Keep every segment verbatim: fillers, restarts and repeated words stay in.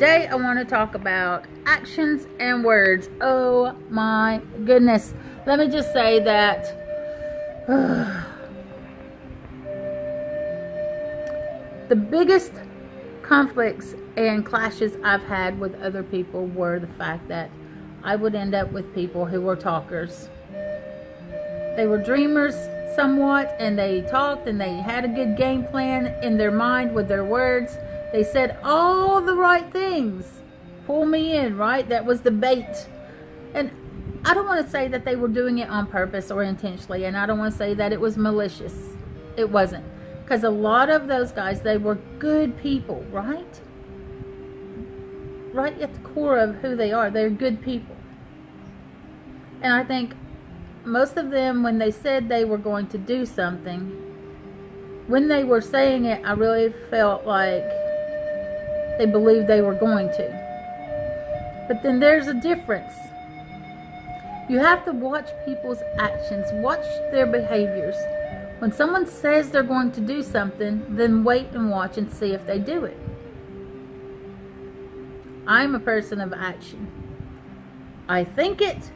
Today I want to talk about actions and words. Oh my goodness. Let me just say that uh, the biggest conflicts and clashes I've had with other people were the fact that I would end up with people who were talkers. They were dreamers somewhat, and they talked and they had a good game plan in their mind with their words. They said all the right things. Pull me in, right? That was the bait. And I don't want to say that they were doing it on purpose or intentionally, and I don't want to say that it was malicious. It wasn't. Because a lot of those guys, they were good people, right? Right at the core of who they are, they're good people. And I think most of them, when they said they were going to do something, when they were saying it, I really felt like they believed they were going to. But then there's a difference. You have to watch people's actions, watch their behaviors. When someone says they're going to do something, then wait and watch and see if they do it. I'm a person of action. I think it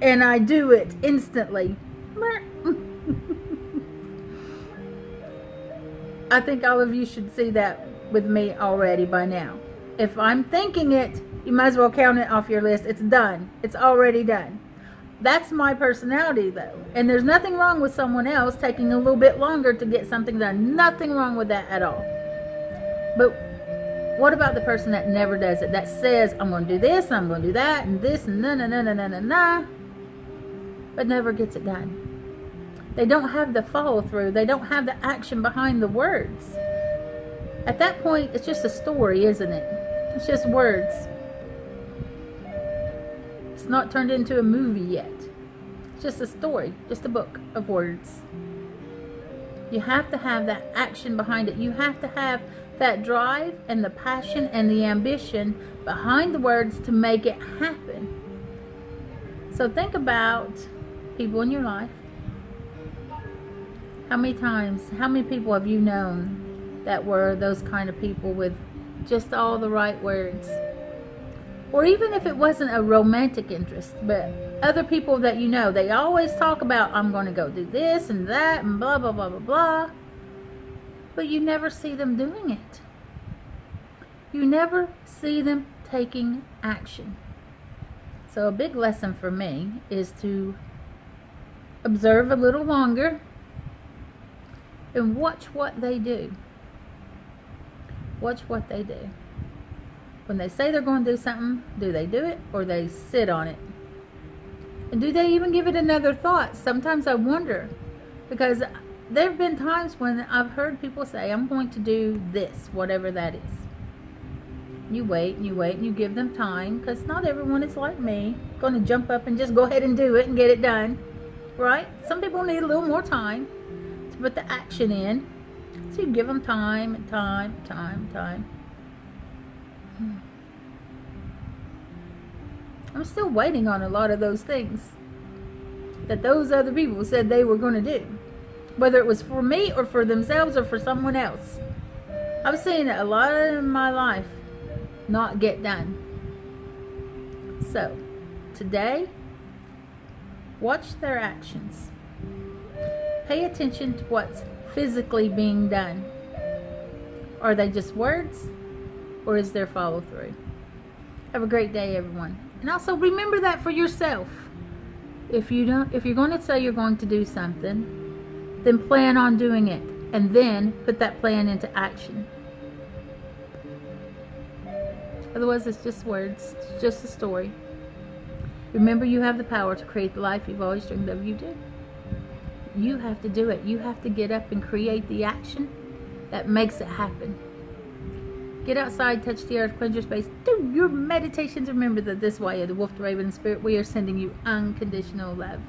and I do it instantly. I think all of you should see that with me already by now. If I'm thinking it, you might as well count it off your list. It's done. It's already done. That's my personality though. And there's nothing wrong with someone else taking a little bit longer to get something done. Nothing wrong with that at all. But what about the person that never does it? That says, I'm going to do this, I'm going to do that, and this, and na na na na na na na, but never gets it done. They don't have the follow through. They don't have the action behind the words. At that point, it's just a story, isn't it? It's just words. It's not turned into a movie yet. It's just a story, just a book of words. You have to have that action behind it. You have to have that drive and the passion and the ambition behind the words to make it happen. So think about people in your life. How many times, how many people have you known that were those kind of people with just all the right words? Or even if it wasn't a romantic interest, but other people that you know, they always talk about, I'm going to go do this and that and blah, blah, blah, blah, blah. But you never see them doing it. You never see them taking action. So a big lesson for me is to observe a little longer and watch what they do. Watch what they do. When they say they're going to do something, do they do it or they sit on it? And do they even give it another thought? Sometimes I wonder, because there have been times when I've heard people say, I'm going to do this, whatever that is. You wait and you wait and you give them time, because not everyone is like me, going to jump up and just go ahead and do it and get it done, right? Some people need a little more time. Put the action in, so you give them time and time, time, time. I'm still waiting on a lot of those things that those other people said they were going to do, whether it was for me or for themselves or for someone else. I've seen a lot in my life not get done. So today, watch their actions. Pay attention to what's physically being done. Are they just words, or is there follow through? Have a great day, everyone. And also remember that for yourself. If you don't, if you're going to say you're going to do something, then plan on doing it, and then put that plan into action. Otherwise, it's just words. It's just a story. Remember, you have the power to create the life you've always dreamed of. You do. You have to do it. You have to get up and create the action that makes it happen. Get outside, touch the earth, cleanse your space. Do your meditations. Remember that this way of the Wolf, the Raven, and Spirit, we are sending you unconditional love.